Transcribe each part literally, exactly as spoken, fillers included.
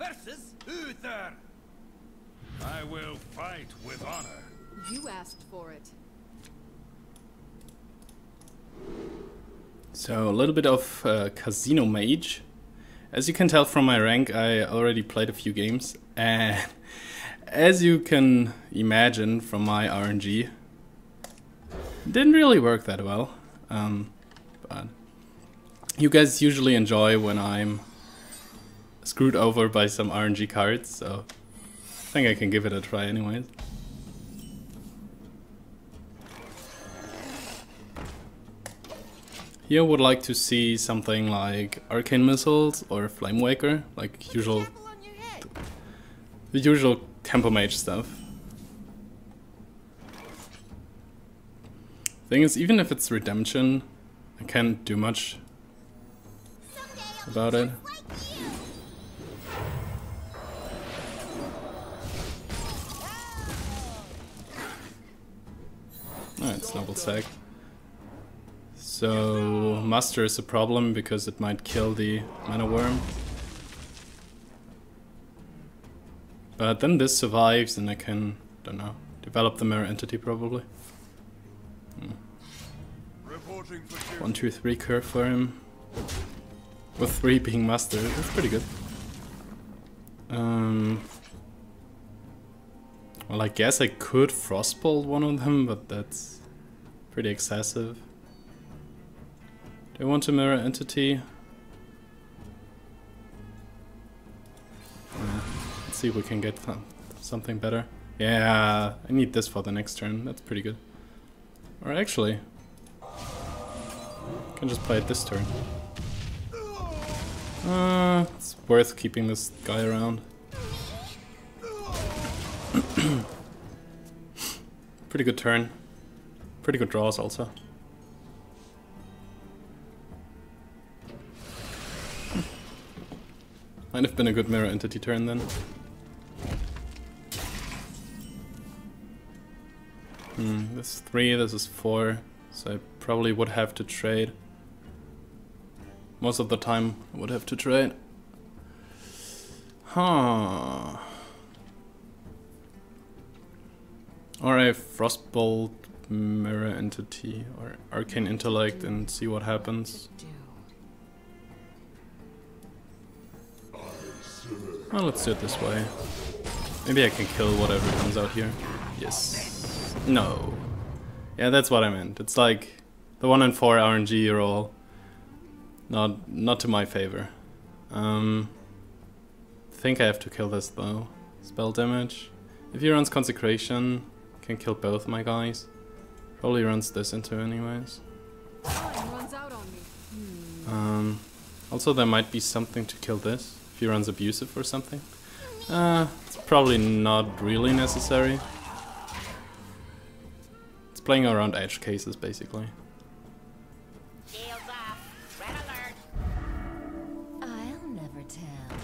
versus Uther. I will fight with honor. You asked for it. So a little bit of uh, Casino Mage. As you can tell from my rank, I already played a few games, and as you can imagine from my R N G, didn't really work that well. Um, but you guys usually enjoy when I'm screwed over by some R N G cards, so I think I can give it a try anyways. Here I would like to see something like Arcane Missiles or Flamewaker, like usual, the usual Tempo Mage stuff. Thing is, even if it's Redemption, I can't do much about it. Oh, it's double sack. So muster is a problem because it might kill the Mana Wyrm. But then this survives and I can, don't know, develop the Mirror Entity probably. Hmm. One, two, three curve for him. With three being muster, that's pretty good. Um, well, I guess I could Frostbolt one of them, but that's pretty excessive. I want a Mirror Entity. Uh, let's see if we can get something better. Yeah, I need this for the next turn. That's pretty good. Or actually, I can just play it this turn. Uh, it's worth keeping this guy around. Pretty good turn. Pretty good draws also. Might have been a good Mirror Entity turn then. Hmm, this is three, this is four, so I probably would have to trade. Most of the time I would have to trade. Huh. Or a Frostbolt, Mirror Entity, or Arcane Intellect and see what happens. Well, let's do it this way. Maybe I can kill whatever comes out here. Yes. No. Yeah, that's what I meant. It's like the one in four R N G roll. Not not to my favor. Um I think I have to kill this though. Spell damage. If he runs Consecration, can kill both my guys. Probably runs this into anyways. Um also there might be something to kill this. He runs abusive or something. Uh, it's probably not really necessary. It's playing around edge cases basically. Shields up. Red alert. I'll never tell.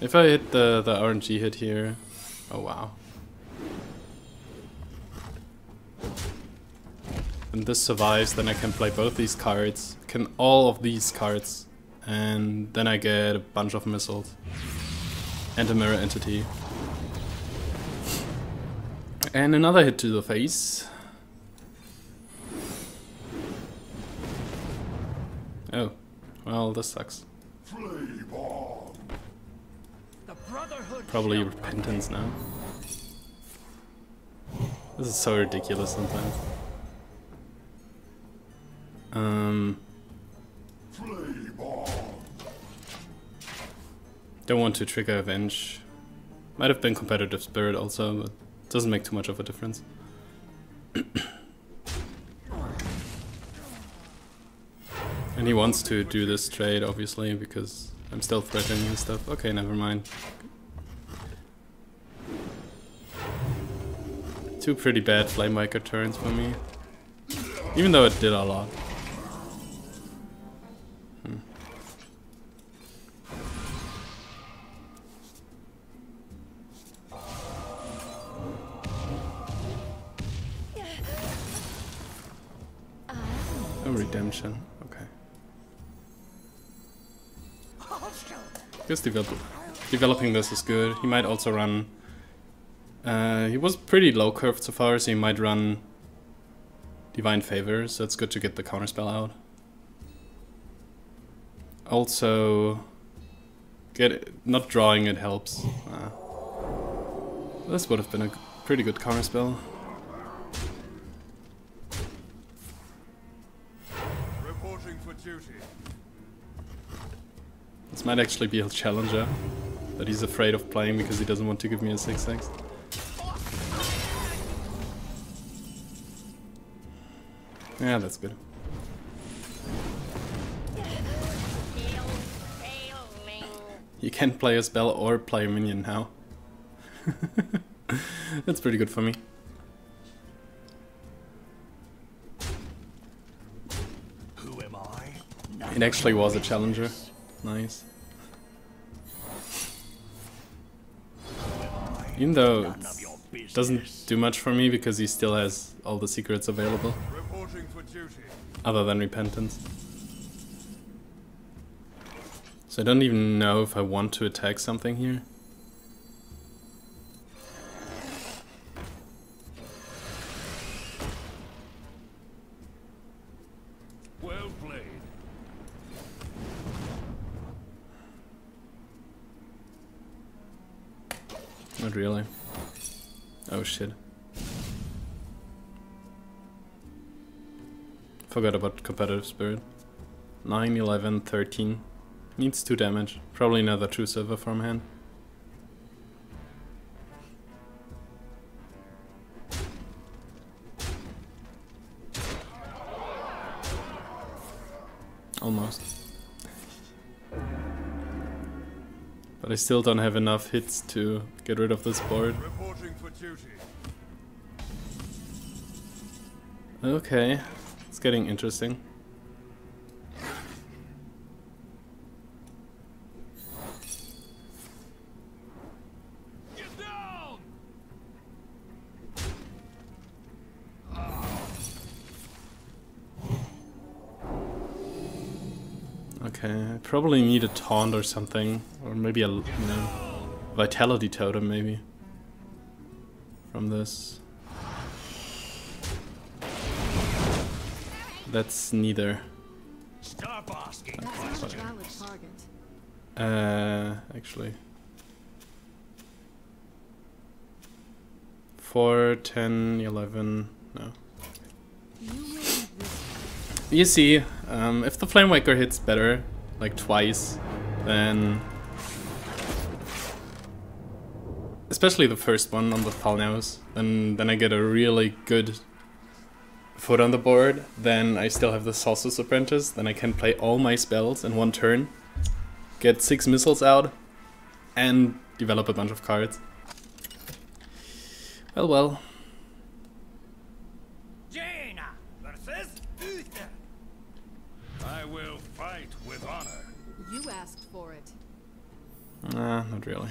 If I hit the, the R N G hit here. Oh wow. And this survives, then I can play both these cards. Can all of these cards. And then I get a bunch of missiles and a Mirror Entity. And another hit to the face. Oh, well, this sucks. Probably repentance now. This is so ridiculous sometimes. Um... Don't want to trigger Avenge. Might have been Competitive Spirit also, but it doesn't make too much of a difference. And he wants to do this trade, obviously, because I'm still threatening and stuff. Okay, never mind. Two pretty bad Flamewaker turns for me. Even though it did a lot. Redemption, okay. Guess develop developing this is good. He might also run... Uh, he was pretty low curved so far, so he might run Divine Favor, so it's good to get the Counterspell out. Also... Get it, not drawing it helps. Uh, this would have been a pretty good counterspell. Reporting for duty. This might actually be a challenger that he's afraid of playing because he doesn't want to give me a six six. Yeah, that's good. You can play a spell or play a minion now. That's pretty good for me. Who am I? It actually was a challenger. Nice. Even though it doesn't do much for me because he still has all the secrets available. Other than repentance. So I don't even know if I want to attack something here. Well played. Not really. Oh shit. Forgot about Competitive Spirit. nine, eleven, thirteen. Needs two damage. Probably another true silver from hand. Almost. But I still don't have enough hits to get rid of this board. Okay, it's getting interesting. Probably need a taunt or something, or maybe a, you know, vitality totem maybe from this. That's neither. That's uh, actually, four, ten, eleven. No. You see, um, if the Flamewaker hits better. Like twice, then especially the first one on the Thalnos, and then I get a really good foot on the board, then I still have the Sorcerer's Apprentice, then I can play all my spells in one turn, get six missiles out, and develop a bunch of cards. Well, well. Jaina versus Uther. I will fight with honor. You asked for it. Nah, not really.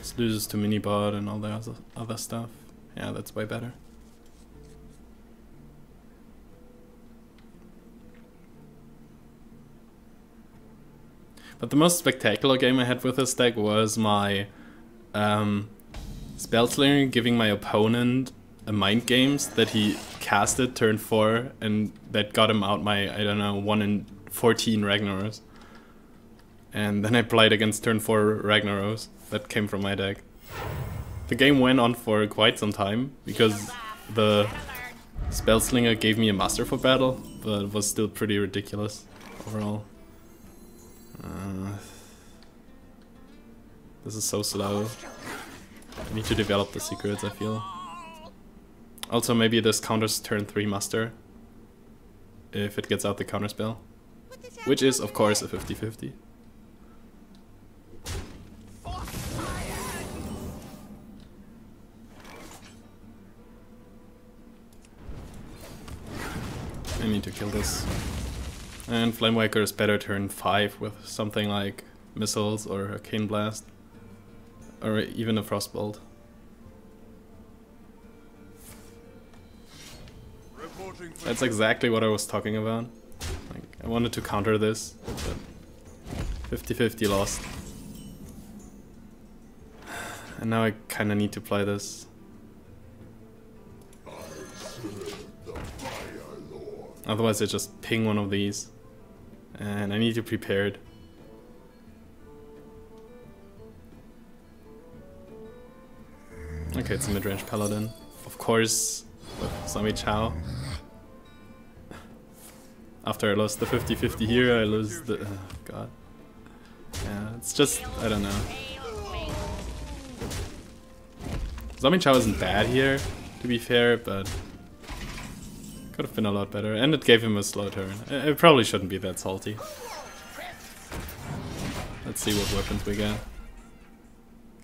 This loses to minibot and all the other, other stuff. Yeah, that's way better. But the most spectacular game I had with this deck was my um, Spellslinger giving my opponent a Mind Games that he casted turn four, and that got him out my, I don't know, one in fourteen Ragnaros. And then I played against turn four Ragnaros that came from my deck. The game went on for quite some time because the Spellslinger gave me a master for battle, but it was still pretty ridiculous overall. Uh, this is so slow. I need to develop the secrets, I feel. Also, maybe this counters turn three muster, if it gets out the counterspell, which is, of course, a fifty fifty. I need to kill this. And Flamewaker is better turn five with something like Missiles or Arcane Blast, or even a Frostbolt. That's exactly what I was talking about. Like, I wanted to counter this, but fifty fifty lost. And now I kind of need to play this. Otherwise I just ping one of these. And I need to be prepared. Okay, it's a mid-range paladin. Of course, with Zombie Chao. After I lost the fifty fifty here, I lose the... Oh, God. Yeah, it's just... I don't know. Zombie Chao isn't bad here, to be fair, but... could have been a lot better, and it gave him a slow turn. It probably shouldn't be that salty. Let's see what weapons we get.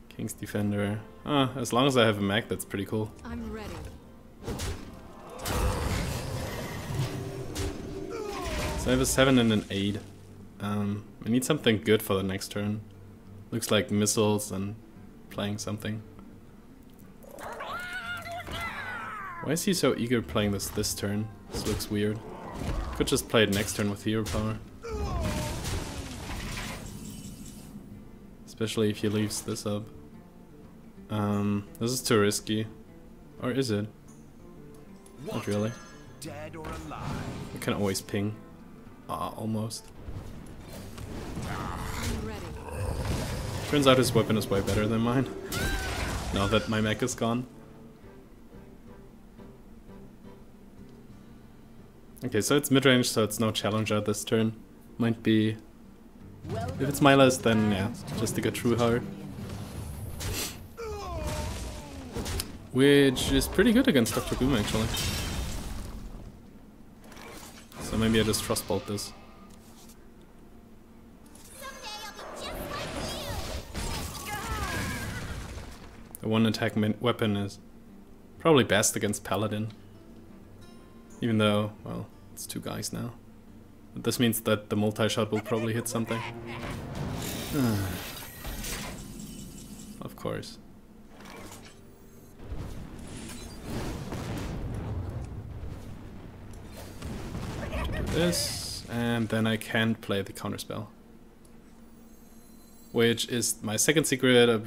King's Defender. Ah, oh, as long as I have a mech, that's pretty cool. I'm ready. So I have a seven and an eight. Um, I need something good for the next turn. Looks like missiles and playing something. Why is he so eager playing this this turn? This looks weird. Could just play it next turn with hero power. Especially if he leaves this up. Um, this is too risky. Or is it? Not really. I can always ping. Ah, almost. Turns out his weapon is way better than mine. Now that my mech is gone. Okay, so it's mid-range, so it's no challenger this turn. Might be... if it's my list, then yeah, just like a true heart. Which is pretty good against Doctor Boom, actually. So maybe I just Frostbolt this. The one attack weapon is probably best against Paladin. Even though, well, it's two guys now. But this means that the multi-shot will probably hit something. Of course. Do this, and then I can play the counterspell. Which is my second secret of...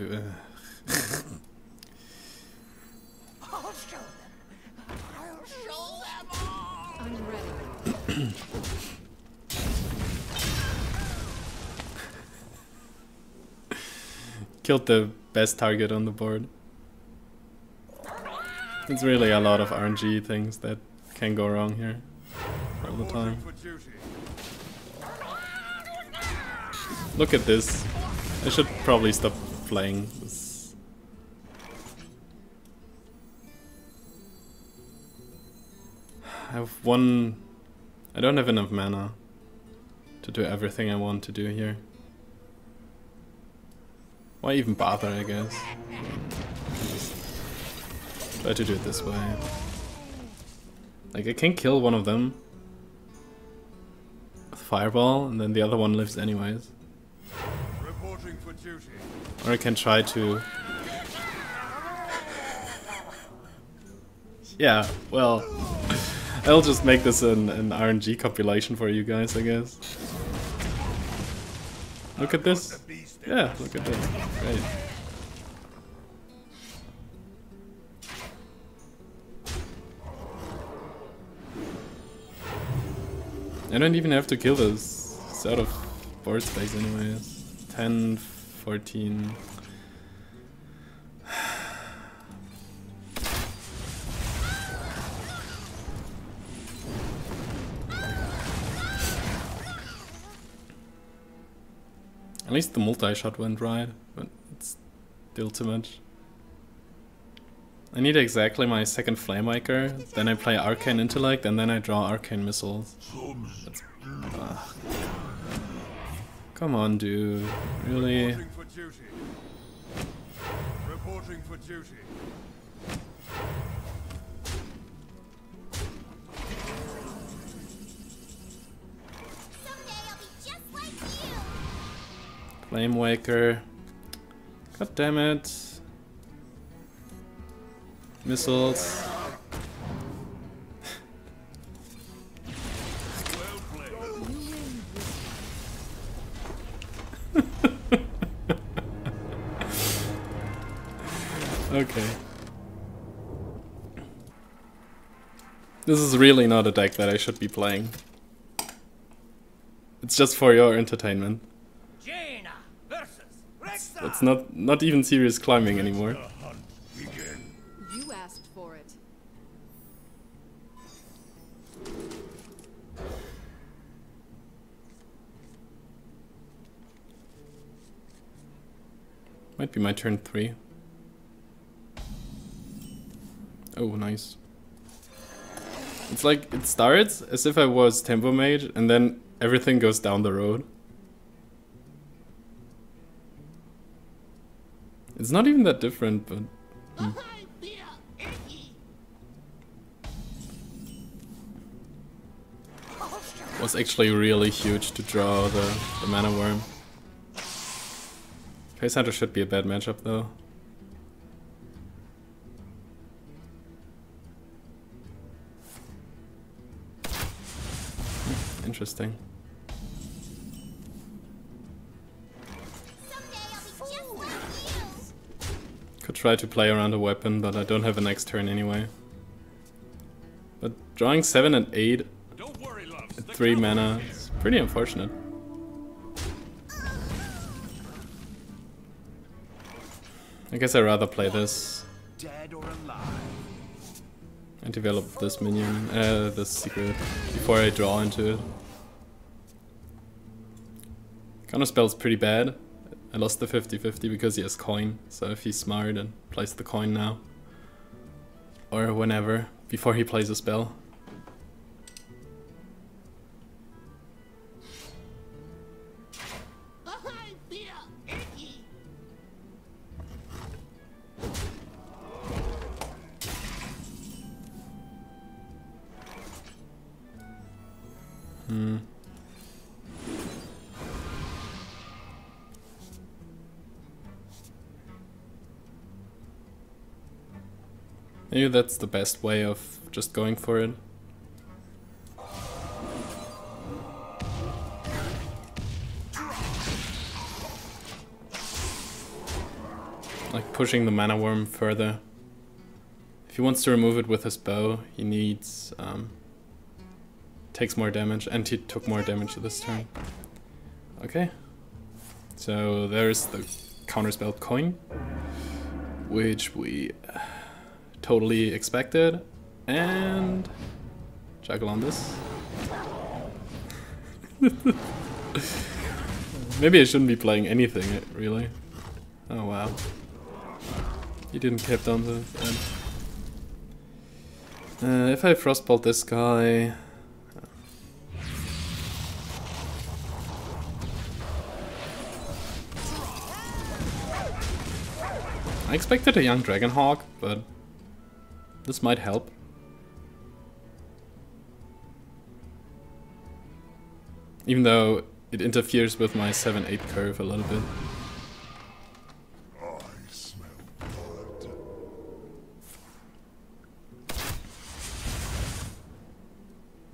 Killed the best target on the board. It's really a lot of R N G things that can go wrong here all the time. Look at this. I should probably stop playing this. I have one... I don't have enough mana to do everything I want to do here. Why even bother, I guess? Just try to do it this way. Like, I can kill one of them with Fireball, and then the other one lives anyways. Reporting for duty. Or I can try to... yeah, well... I'll just make this an, an R N G compilation for you guys, I guess. Look at this. Yeah, look at this. Great. I don't even have to kill this. It's out of board space anyways. ten, fourteen... At least the multi-shot went right, but it's still too much. I need exactly my second Flamewaker, then I play Arcane Intellect, and then I draw Arcane Missiles. That's, uh, come on, dude. Really? Reporting for duty. Reporting for duty. Flamewaker. God damn it. Missiles. Okay. This is really not a deck that I should be playing. It's just for your entertainment. Jaina versus it's, it's not not even serious climbing anymore. You asked for it. Might be my turn three. Oh, nice. It's like it starts as if I was Tempo Mage and then everything goes down the road. It's not even that different, but... Hmm. It was actually really huge to draw the, the Mana Wyrm. Face Hunter should be a bad matchup though. Interesting. Could try to play around a weapon, but I don't have a next turn anyway. But drawing seven and eight at three mana is pretty unfortunate. I guess I'd rather play this and develop this minion, uh, this secret, before I draw into it. Counterspell's pretty bad. I lost the fifty fifty because he has coin, so if he's smart and plays the coin now, or whenever, before he plays a spell. Hmm. Maybe that's the best way of just going for it. Like pushing the Mana Wyrm further. If he wants to remove it with his bow, he needs... Um, takes more damage, and he took more damage this turn. Okay. So there's the counterspelled coin, which we totally expected, and juggle on this. Maybe I shouldn't be playing anything, really. Oh wow. He didn't kept on the end. Uh, if I Frostbolt this guy... I expected a Young Dragonhawk, but this might help. Even though it interferes with my seven eight curve a little bit. I smell blood.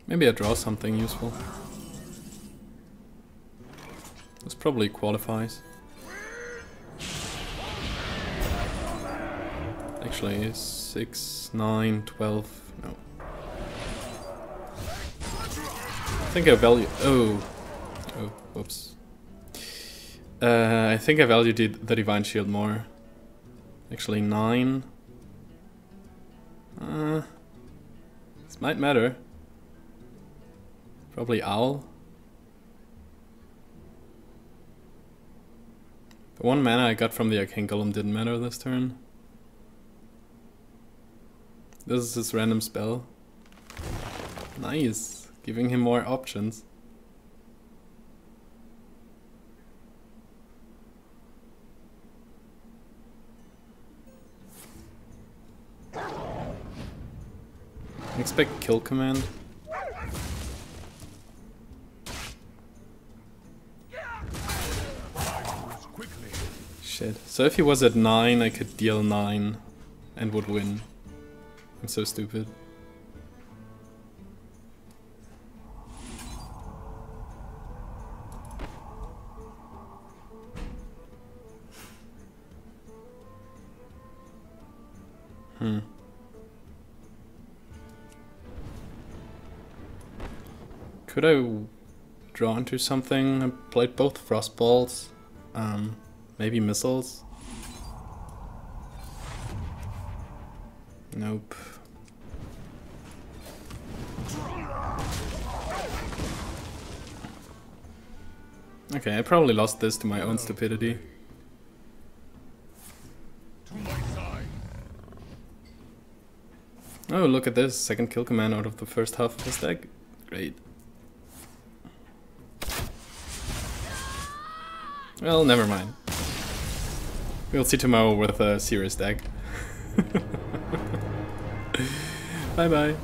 Maybe I draw something useful. This probably qualifies. Actually, six, nine, twelve, no. I think I value... Oh. Oh, whoops. Uh, I think I valued the Divine Shield more. Actually, nine. Uh, this might matter. Probably Owl. The one mana I got from the ArcaneGolem didn't matter this turn. This is his random spell. Nice, giving him more options. I expect Kill Command. Shit, so if he was at nine, I could deal nine and would win. I'm so stupid. Hmm. Could I draw into something? I played both Frostbolts, um, maybe Missiles. Nope. Okay, I probably lost this to my own stupidity. Oh, look at this. Second kill command out of the first half of the stack. Great. Well, never mind. We'll see tomorrow with a serious deck. Bye bye.